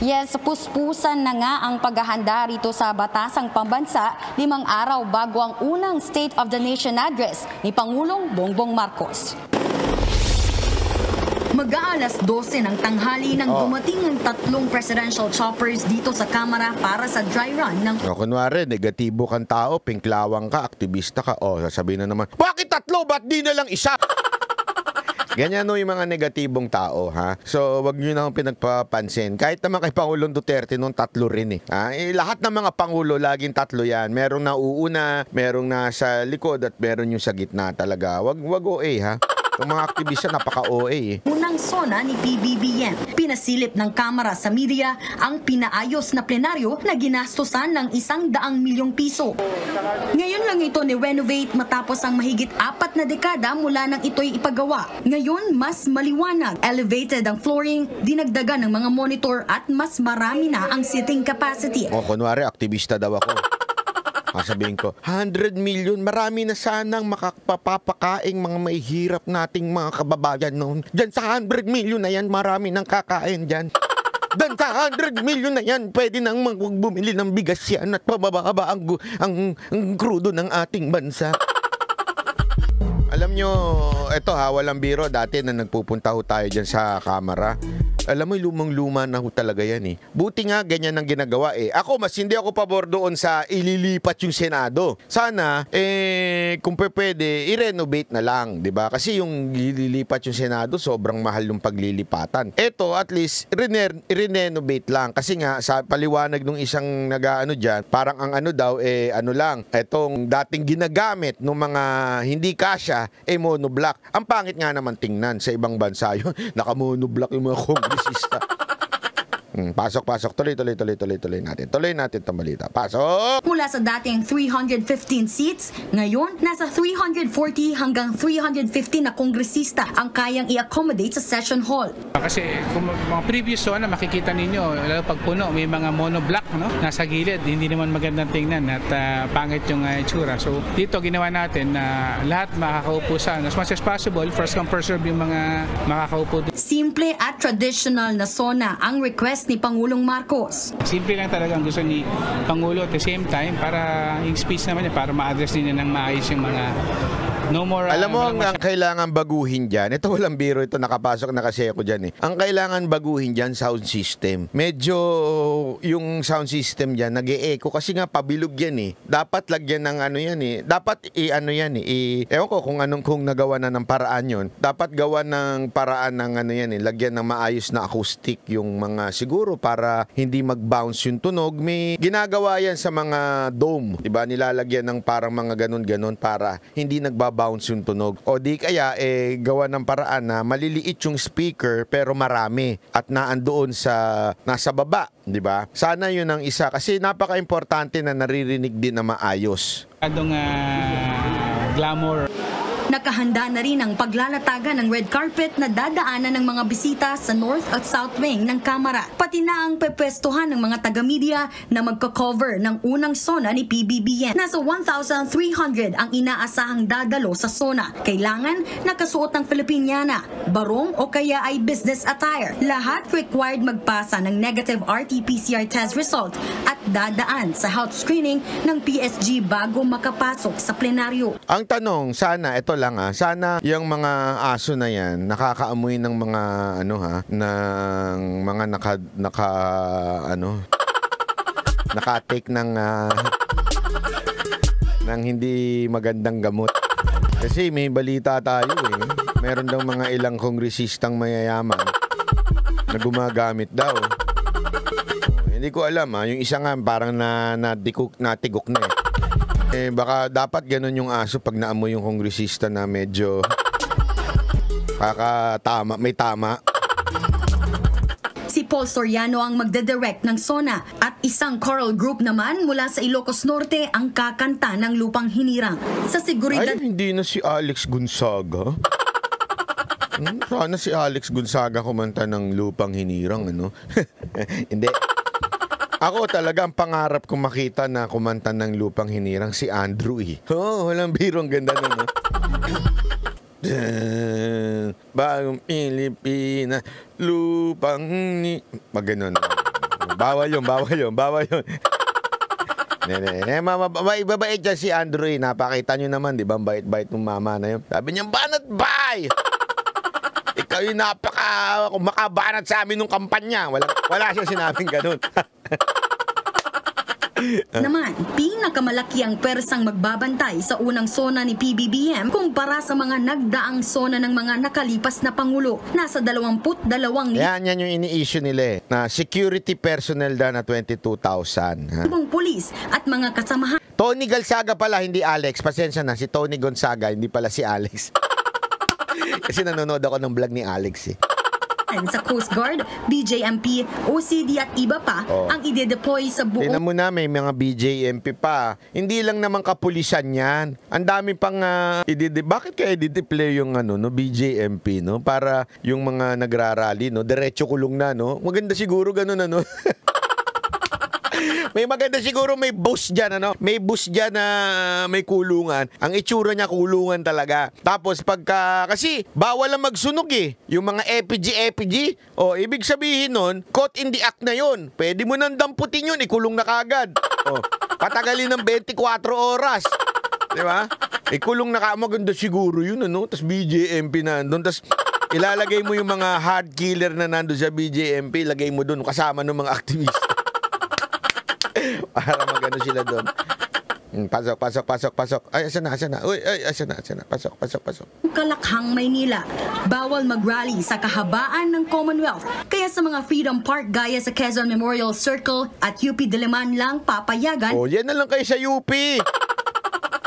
Yes, puspusan na nga ang paghahanda rito sa Batasang Pambansa 5 araw bago ang unang State of the Nation Address ni Pangulong Bongbong Marcos. Mag-aalas 12 ng tanghali nang dumating ang 3 presidential choppers dito sa Kamara para sa dry run ng... Kunwari, negatibo kang tao, pinklawang ka, aktivista ka, sasabihin na naman, bakit 3? Ba't di na lang isa? Ganyan no yung mga negatibong tao, ha? So, wag nyo na akong pinagpapansin. Kahit naman kay Pangulong Duterte, noon 3 rin eh. Lahat ng mga Pangulo, laging 3 yan. Merong nauuna, merong nasa likod, at meron yung sa gitna talaga. Wag OA, ha? Yung mga aktivista, napaka-OA eh. Unang SONA ni PBBM. Pinasilip ng Kamara sa media ang pinaayos na plenaryo na ginastosan ng 100 milyong piso. Ngayon lang ito ni-renovate matapos ang mahigit 4 na dekada mula nang ito'y ipagawa. Ngayon, mas maliwanag. Elevated ang flooring, dinagdagan ng mga monitor at mas marami na ang seating capacity. Kunwari, aktivista daw ako. Sabihin ko, 100 million, marami na sanang makapapakaing mga may hirap nating mga kababayan noon. Diyan sa 100 million na yan, marami nang kakain dyan. Diyan sa 100 million na yan, pwede nang bumili ng bigas yan at pababa ang krudo ng ating bansa. Alam nyo, eto ha, walang biro, dati na nagpupunta ho tayo dyan sa Kamara. Alam mo, lumang-luma na ho talaga yan eh. Buti nga, ganyan ang ginagawa eh. Ako, mas hindi ako pabor doon sa ililipat yung Senado. Sana, kung pwede, i-renovate na lang, di ba? Kasi yung ililipat yung Senado, sobrang mahal yung paglilipatan. Ito, at least, i-renovate lang. Kasi nga, sa paliwanag nung isang nag-ano dyan, parang ang ano daw, ano lang, etong dating ginagamit ng mga hindi kasya, monoblock. Ang pangit nga naman tingnan sa ibang bansa yun. Nakamonoblock yung mga pasok. Tuloy natin itong balita. Pasok! Mula sa dating 315 seats, ngayon, nasa 340 hanggang 350 na kongresista ang kayang i-accommodate sa session hall. Kasi kung mga previous one na makikita ninyo, pag puno, may mga monoblock, no? Nasa gilid, hindi naman magandang tingnan at pangit yung itsura. So, dito ginawa natin na lahat makakaupo sa as much as possible, first come first serve yung mga makakaupo. Simple at traditional na SONA ang request ni Pangulong Marcos. Simple lang talaga ang gusto ni Pangulo at the same time para yung speech naman niya, para ma-address niya ng maayos yung mga no more. Alam mo ang kailangan baguhin dyan, ito walang biro, ito nakapasok na kasi ako dyan eh. Ang kailangan baguhin dyan, sound system. Medyo yung sound system dyan, nag-e-echo kasi nga pabilog yan eh. Dapat lagyan ng ano yan eh. Dapat i-ano yan eh. Ewan ko kung anong kung nagawa na ng paraan yon. Dapat gawa ng paraan ng ano yan eh. Lagyan ng maayos na acoustic yung mga siguro para hindi mag-bounce yung tunog. May ginagawa yan sa mga dome. Diba? Nilalagyan ng parang mga ganun-ganun para hindi bounce yung tunog. O di kaya, gawa ng paraan na maliliit yung speaker pero marami at naandoon sa, nasa baba, di ba? Sana yun ang isa kasi napaka-importante na naririnig din na maayos. Adong glamour. Nakahanda na rin ang paglalatagan ng red carpet na dadaanan ng mga bisita sa north at south wing ng Kamara. Pati na ang pepwestuhan ng mga taga-media na magka-cover ng unang SONA ni PBBM. Nasa 1,300 ang inaasahang dadalo sa SONA. Kailangan nakasuot ng Filipiniana, barong o kaya ay business attire. Lahat required magpasa ng negative RT-PCR test result at dadaan sa health screening ng PSG bago makapasok sa plenaryo. Ang tanong, sana ito lang sana yung mga aso na yan nakakaamoy ng mga ano ng mga nakatake ng ng hindi magandang gamot. Kasi may balita tayo eh. Meron daw mga ilang kongresistang mayayaman na gumagamit daw. Hindi ko alam yung isa nga parang natigok na eh. Baka dapat ganun yung aso pag naamoy yung kongresista na medyo kakatama, may tama. Si Paul Soriano ang magdedirect ng SONA at isang choral group naman mula sa Ilocos Norte ang kakanta ng Lupang Hinirang. Sa seguridad... Ay, hindi na si Alex Gonzaga. Sana si Alex Gonzaga kumanta ng Lupang Hinirang, ano? Hindi. Ako talaga ang pangarap kong makita na kumanta ng Lupang Hinirang si Andrew eh. Walang biro, ang ganda nun. Bagong Pilipina, Lupang ni... Pag ganun. Bawal yun. Babait dyan si Andrew eh. Napakita nyo naman, di ba? Bait-bait ng mama na yun. Sabi niya, banat bay! Ikaw yung makabanat sa amin nung kampanya. Wala siya sinabing ganun. Naman, pinakamalaki ang persang magbabantay sa unang SONA ni PBBM kumpara sa mga nagdaang SONA ng mga nakalipas na Pangulo. Nasa 22,000. Yan yung ini-issue nila eh, na security personnel daw na 22,000. Ibang pulis at mga kasamahan. Toni Gonzaga pala, hindi Alex. Pasensya na, si Toni Gonzaga, hindi pala si Alex. Kasi nanonood ako ng vlog ni Alex eh. Sa Coast Guard, BJMP, OCD at iba pa ang ide-deploy sa buong... Tignan mo na, may mga BJMP pa. Hindi lang naman kapulisan yan. Ang dami pang... Bakit kaya ide-deploy yung BJMP? No? Para yung mga nagrarally, no? Diretso kulong na. No? Maganda siguro ganun. Ano? May bus dyan, ano? May bus dyan na may kulungan. Ang itsura niya, kulungan talaga. Tapos pagka, kasi bawal lang magsunog eh. Yung mga EPG. O, ibig sabihin nun, caught in the act na yun. Pwede mo nang damputin yun, ikulong na kagad. O, patagalin ng 24 oras. Diba? Ikulong na kagad. Maganda siguro yun, ano? Tapos BJMP na doon. Tapos... ilalagay mo yung mga hard killer na nandun sa BJMP, lagay mo doon kasama ng mga aktivista. Para magano sila doon. Pasok. Ay, asan na. Uy, asan na. Pasok. Kalakhang Maynila, bawal mag-rally sa kahabaan ng Commonwealth. Kaya sa mga Freedom Park gaya sa Quezon Memorial Circle at UP Diliman lang papayagan. Oh, yan na lang kayo sa UP.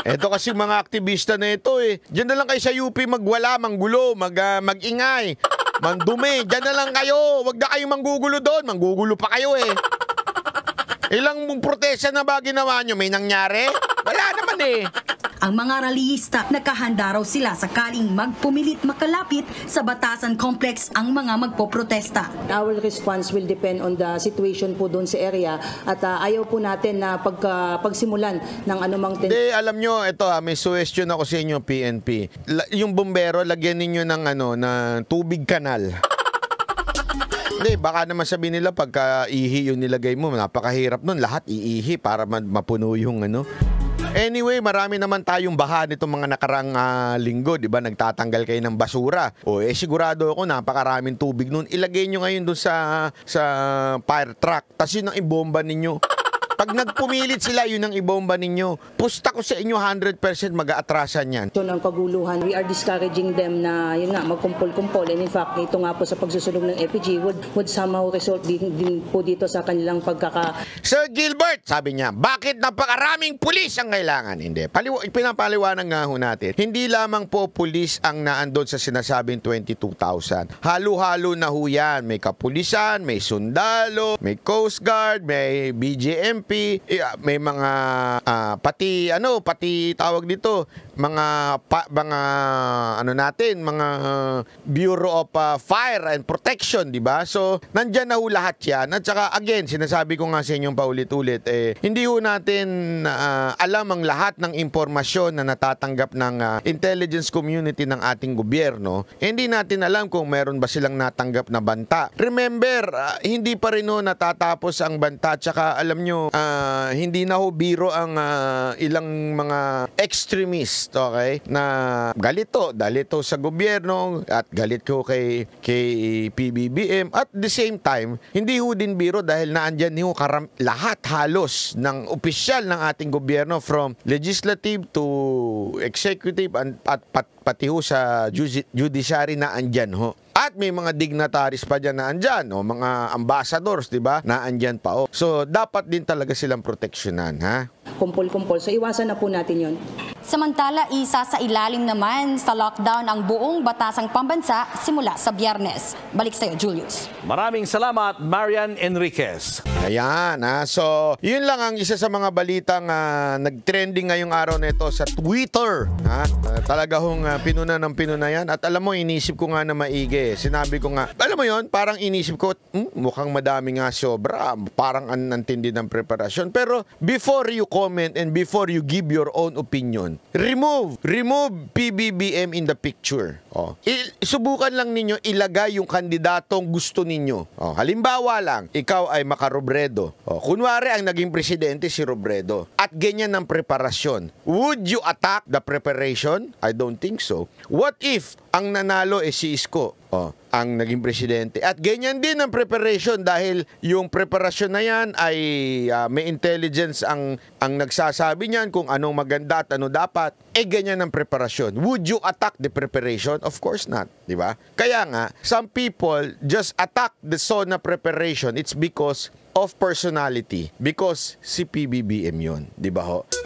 Eto kasi mga aktivista na ito eh. Diyan na lang kayo sa UP, magwala, manggulo, mag-ingay, mandumi. Diyan na lang kayo. Huwag na kayo manggugulo doon. Manggugulo pa kayo eh. Ilang protesta na ba ginawa nyo? May nangyari? Wala naman eh. Ang mga rallyista, nakahanda raw sila sakaling magpumilit makalapit sa Batasan Complex ang mga magpoprotesta. Our response will depend on the situation po doon sa area at ayaw po natin na pagsimulan ng anumang... Hindi, alam nyo, ito may suwestiyon ako sa inyo, PNP. Yung bombero, lagyan ninyo ng, ng tubig kanal. Hindi, baka naman sabihin nila pagka ihi yung nilagay mo, napakahirap nun. Lahat iihi para mapuno yung ano. Anyway, marami naman tayong baha nitong mga nakarang linggo, di ba? Nagtatanggal kayo ng basura. O, sigurado ako, napakaraming tubig nun. Ilagay nyo ngayon doon sa fire truck. Tas yun ang ibomba ninyo. Pag nagpumilit sila, yun ang ibomba ninyo. Pusta ko sa inyo, 100% mag-aatrasan yan. So, ng kaguluhan, we are discouraging them na, yun nga, magkumpol-kumpol. And in fact, ito nga po sa pagsusunog ng EPG would somehow result din po dito sa kanilang Sir Gilbert, sabi niya, bakit napakaraming pulis ang kailangan? Hindi. Pinapaliwanag nga ho natin. Hindi lamang po pulis ang naandod sa sinasabing 22,000. Halo-halo na ho yan. May kapulisan, may sundalo, may Coast Guard, may BJMP, may mga pati tawag dito mga Bureau of Fire and Protection, di ba? So nandiyan na ho lahat 'yan. At saka again, sinasabi ko nga sa inyo paulit-ulit eh, hindi ho natin alam ang lahat ng impormasyon na natatanggap ng intelligence community ng ating gobyerno. Hindi natin alam kung meron ba silang natanggap na banta. Remember, hindi pa rin ho natatapos ang banta. At saka alam nyo, hindi na ho biro ang ilang mga extremist, okay? Na dalito sa gobyerno at galit ko kay PBBM. At the same time, hindi ho din biro dahil naandyan ho lahat halos ng opisyal ng ating gobyerno from legislative to executive at pati ho sa judiciary na andyan ho. At may mga dignitaries pa dyan na andyan, o mga ambassadors, di ba, na andyan pa. O. So, dapat din talaga silang proteksyonan, ha? Kumpol-kumpol. So, iwasan na po natin yun. Samantala, isa sa ilalim naman sa lockdown ang buong Batasang Pambansa simula sa Biyernes. Balik sa'yo, Julius. Maraming salamat, Marian Enriquez. Ayan, ha? So, yun lang ang isa sa mga balitang nag-trending ngayong araw na ito sa Twitter. Ha? Talaga hong pinuna yan. At alam mo, inisip ko nga na maigi. Sinabi ko nga, alam mo yon, parang inisip ko, mukhang madami nga sobra, parang antindi ng preparasyon. Pero before you comment and before you give your own opinion, ngayon. Remove PBBM in the picture. Oh. Subukan lang ninyo ilagay yung kandidatong gusto ninyo. Oh. Halimbawa lang, ikaw ay maka-Robredo. Oh. Kunwari, ang naging presidente si Robredo. At ganyan ang preparasyon. Would you attack the preparation? I don't think so. What if ang nanalo ay si Isko? Oh, ang naging presidente. At ganyan din ang preparation dahil yung preparasyon na yan ay may intelligence ang nagsasabi niyan kung anong maganda at ano dapat. Eh ganyan ang preparasyon. Would you attack the preparation? Of course not. Diba? Kaya nga, some people just attack the SONA preparation. It's because of personality. Because si PBBM yun. Diba ho?